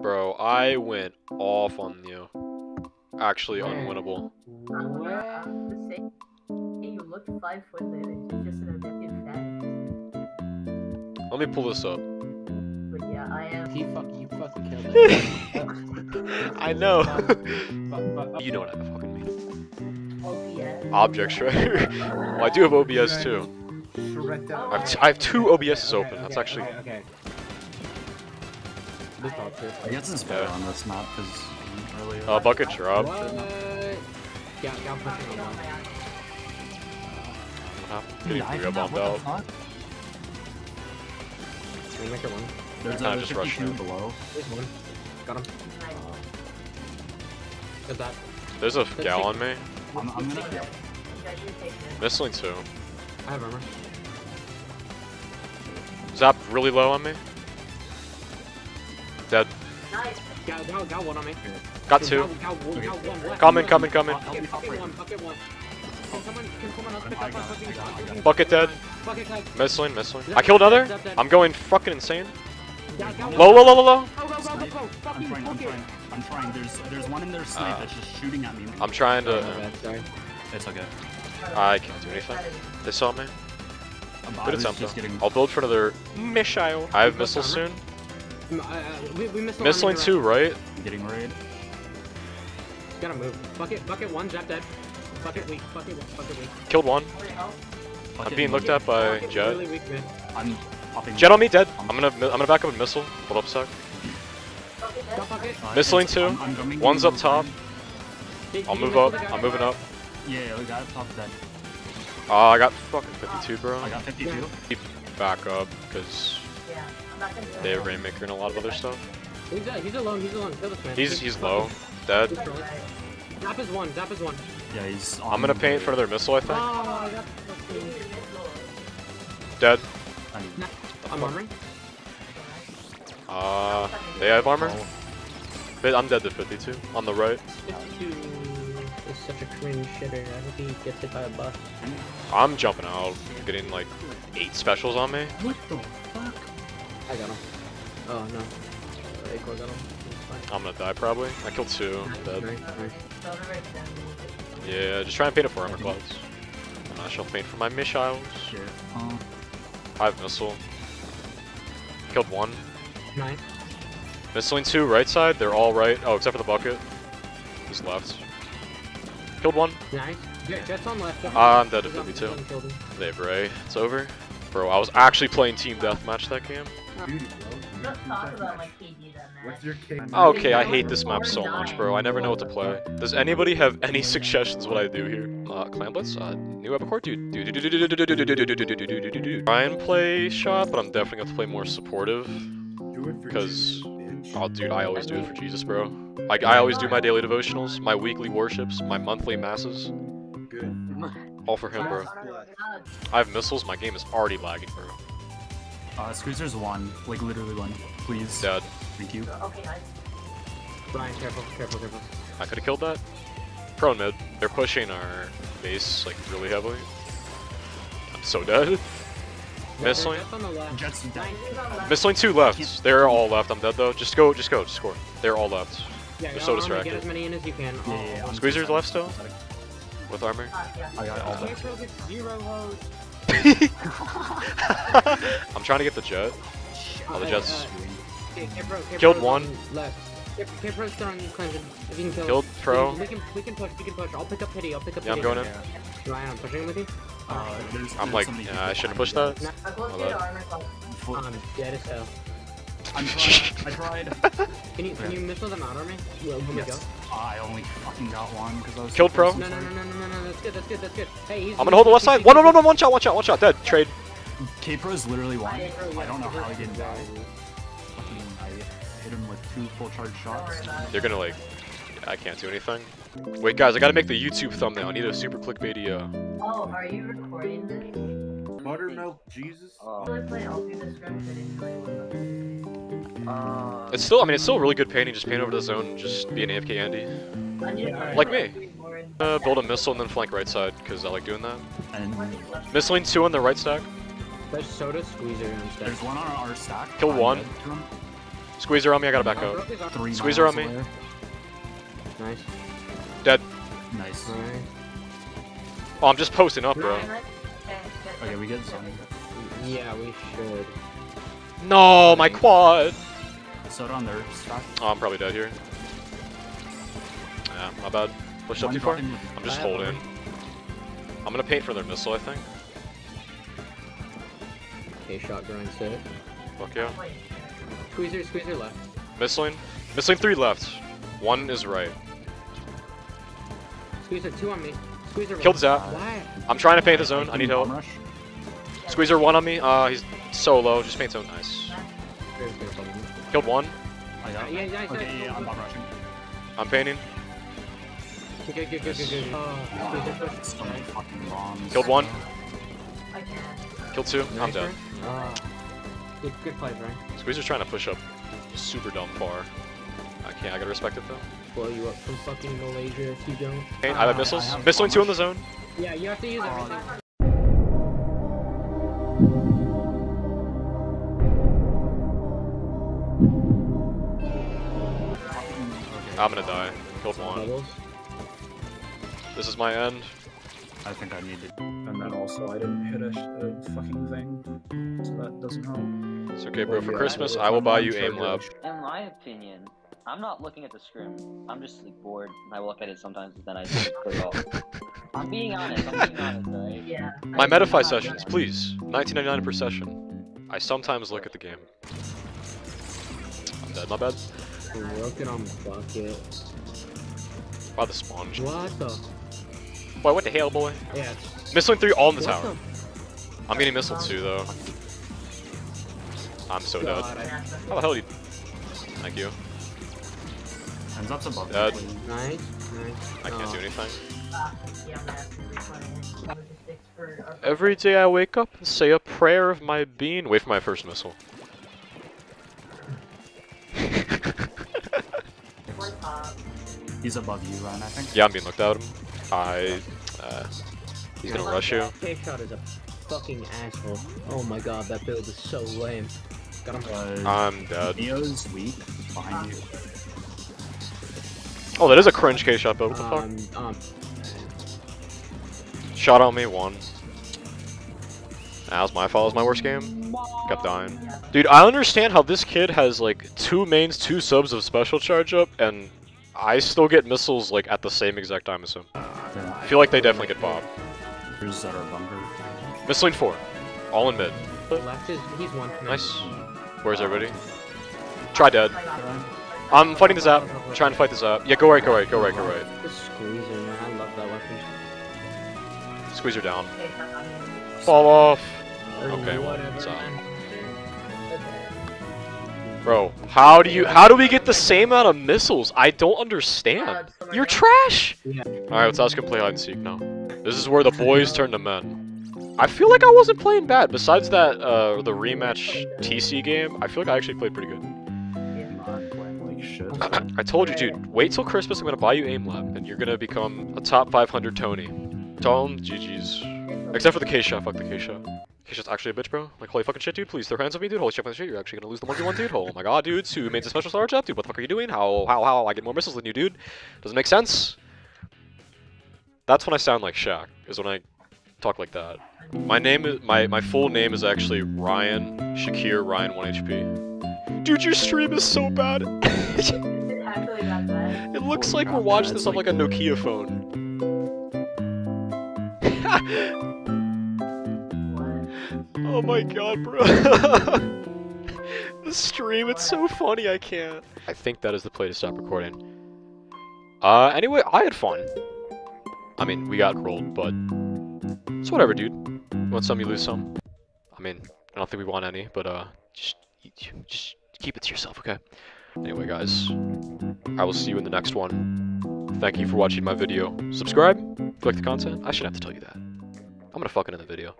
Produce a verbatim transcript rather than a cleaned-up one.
Bro, I went off on you. Actually, unwinnable. I was to say, you looked five foot and you're just an fat. Let me pull this up. But yeah, I am. He fuck you, fucking killed me. I know. You know what I fucking mean. O B S. Object Shredder. Well, I do have O B S too. I've I have two O B Ss open. That's actually. I guess it's better on this map because really. Uh, bucket drop. Yeah, I'm pushing on one. Getting real bombed out. Rainmaker one. There's a just rushing him below. There's one. Got him. Got that. There's a gal on me. I'm gonna kill. Missling too. I have armor. Zap really low on me. Dead. Nice. Got, got, got one on me. Got two. Got, got, got one. Coming, coming, coming. Bucket, bucket one, bucket one. Can someone, can someone else pick up on something? Bucket dead. Bucket dead. Missling, missling. I killed another. I'm going fucking insane. Low, low, low, low, low. I'm trying, I'm trying. I'm trying. There's, there's one in their snipe uh, that's just shooting at me. I'm trying to. Uh, it's okay. I can't do anything. They saw me. Good attempt though. Getting... I'll build for another missile. I have missiles soon. Uh, we, we missed Missling two, right? I'm getting raid. Gotta move. Bucket, bucket one, Jeff dead. Bucket weak, bucket weak, bucket weak. Killed one. Bucket I'm being looked at by Jet. Really weak, I'm popping Jet on me, dead. I'm gonna, I'm gonna back up a missile. Hold up, sec. Missling two. I'm, I'm One's up top. Did, I'll move up. I'm moving up. Yeah, we got up top dead. Oh, uh, I got fucking fifty-two, bro. I got fifty-two. Yeah. Back up, cause. Yeah. They have Rainmaker and a lot of other stuff. He's, uh, he's alone, he's alone. Kill this man. He's, he's low. Dead. Zap is one, zap is one. Yeah, he's on I'm gonna paint for another missile, I think. Oh, that's dead. I'm armoring. Uh, they have armor? Oh. I'm dead to fifty-two. On the right. fifty-two is such a cringe shitter. I hope he gets hit by a bus. I'm jumping out. I'm getting like eight specials on me. What the fuck? I got him. Oh no. Uh, Echo got him. I'm gonna die probably. I killed two. I'm dead. Right, right. Yeah, just try and paint it for armor clouds. And I shall paint for my missiles. Sure. Uh, I have missile. Killed one. Nine. Missling two, right side. They're all right. Oh, except for the bucket. He's left. Killed one. Nice. Yeah, Jet's on left. Uh, I'm dead at fifty-two. They have Ray. It's over. Bro, I was actually playing Team Deathmatch that game. Dude, bro, talk about my K D that match. Okay, I hate this map so much, bro. I never know what to play. Does anybody have any suggestions what I do here? Uh, Clam Blitz, uh, new Epicore, dude. Do do do do do do do do do do do do do do do. Try and play shot, but I'm definitely gonna have to play more supportive. Because, oh, dude, I always do it for Jesus, bro. Like I always do my daily devotionals, my weekly worships, my monthly masses. All for him, bro. I have missiles. My game is already lagging, bro. Uh, Squeezer's one, like literally one. Please. Dead. Thank you. Okay, nice. Brian, careful, careful, careful. I could have killed that. Prone mid. They're pushing our base like really heavily. I'm so dead. Yeah, Missling. Jets dead. Missling two left. They're all left. I'm dead though. Just go, just go, just score. They're all left. Yeah, they're so distracted. Get as many in as you can. Yeah, yeah, yeah. Squeezer's left still. With armor? Uh, yeah. I got all that. I'm trying to get the jet. Oh, the jet's... Okay, okay, bro, okay, killed one. Left. Okay, bro's throwing Clemson. If you can kill Killed pro. We can, we can push, we can push. I'll pick up Pity, I'll pick up Pity. Yeah, I'm going in. Ryan, I'm pushing with you? Uh, there's, I'm there's like, nah, I shouldn't push that. Nah, I'm dead as hell. I'm trying, I tried. Can you, can you missile them out on me? Well, yes. I only fucking got one because I was killed pro. No, no, no, no, no, no, that's good, that's good, that's good. Hey, he's I'm gonna hold the left side. One, one, one, one shot, one shot, one shot, dead. Trade. K-Pro is literally one. I don't know how he didn't die. Fucking, I hit him with two full charge shots. They're gonna like, I can't do anything. Wait, guys, I gotta make the YouTube thumbnail. I need a super clickbaity. Uh... Oh, are you recording this? Buttermilk Jesus. Oh. Uh, it's still, I mean, it's still really good painting. Just paint over the zone, just be an A F K Andy. Yeah. Like me. Uh, build a missile and then flank right side, because I like doing that. And Missling two on the right stack. There's soda squeezer. There's one on our stack. Kill one. Squeezer on me, I gotta back out. Squeezer on me. Away. Nice. Dead. Nice. Oh, I'm just posting up, bro. Okay, we get something. Yeah, we should. No, my quad! Soda on their stock. Oh, I'm probably dead here. Yeah, my bad. Pushed up too far? I'm just holding. I'm gonna paint for their missile, I think. Okay, shot grind set. Fuck yeah. Squeezer, squeezer left. Missling. Missling three left. One is right. Squeezer two on me. Squeezer killed Zap. Why? I'm trying to paint the zone. I need help. Squeezer one on me. Uh, he's so low. Just paint zone. Nice. Killed one. I got yeah, yeah, okay, yeah, I'm bomb rushing. I'm painting. Okay, good, good, good, good. Oh, so fucking wrong. Killed one. Killed two. I'm dead. Uh, good, good play, Brian. Squeezer's trying to push up super dumb far. I can't. I gotta respect it though. Blow you up from fucking Malaysia if you don't. Okay, I have missiles. I have Missiling two in the zone. Yeah, you have to use everything. Uh, I'm gonna die. Killed one. This is my end. I think I need to. And then also, I didn't hit a, a fucking thing, so that doesn't help. It's okay, bro. For Christmas, I will buy you Aim Lab. In my opinion, I'm not looking at the scrim. I'm just like, bored, and I look at it sometimes, but then I just put it off. I'm being honest. I'm being honest. Though. Yeah. My Metafy sessions, please. nineteen ninety-nine per session. I sometimes look at the game. I'm dead. My bad. Broken on bucket. By the sponge. What the? Boy, what the hell, boy? Yeah. Missile three all in the what tower. The... I'm getting missile two though. I'm so God, dead. I... How the hell did you? Thank you. Hands up above. Dead. Nice. Nice. I can't oh. do anything. Every day I wake up and say a prayer of my being. Wait for my first missile. He's above you, Ryan, I think. Yeah, I'm being looked at him. I, uh, he's gonna rush you. K shot is a fucking asshole. Oh my god, that build is so lame. Got him. Uh, I'm dead. Neo's weak behind you. Oh, that is a cringe K shot build. What the fuck? Um, um, shot on me, one. That was my fault. It was my worst game. Kept dying. Dude, I understand how this kid has like two mains, two subs of special charge up, and I still get missiles like at the same exact time as him. I feel like they definitely get bobbed. Who's that our bunker? Missile four. All in mid. Left is, he's one. Nice. Where's everybody? Try dead. I'm fighting this out. Trying to fight this out. Yeah, go right, go right, go right, go right. Squeezer, man. I love that weapon. Squeezer down. Fall off. Okay, what's up? Bro, how do you- how do we get the same amount of missiles? I don't understand. You're trash! Alright, let's ask him play hide and seek now. This is where the boys turn to men. I feel like I wasn't playing bad. Besides that, uh, the rematch T C game, I feel like I actually played pretty good. I told you, dude, wait till Christmas, I'm gonna buy you Aim Lab, and you're gonna become a top five hundred Tony. Tell him G G's. Except for the K-shot, fuck the K-shot. K-shot's actually a bitch, bro. Like, holy fucking shit, dude, please throw hands on me, dude. Holy shit, shit, you're actually gonna lose the one v one, dude. Oh my god, dude, who made a special star job, dude? What the fuck are you doing? How, how, how? I get more missiles than you, dude. Doesn't make sense. That's when I sound like Shaq, is when I talk like that. My name is, my, my full name is actually Ryan Shakir Ryan one H P. Dude, your stream is so bad. It looks like we're watching this on like a Nokia phone. Oh my god, bro. The stream, it's so funny, I can't. I think that is the play to stop recording. Uh, anyway, I had fun. I mean, we got rolled, but it's whatever, dude. You want some, you lose some. I mean, I don't think we want any, but uh, just, just keep it to yourself, okay? Anyway, guys, I will see you in the next one. Thank you for watching my video. Subscribe, click the content. I should have to tell you that. I'm gonna fucking end the video.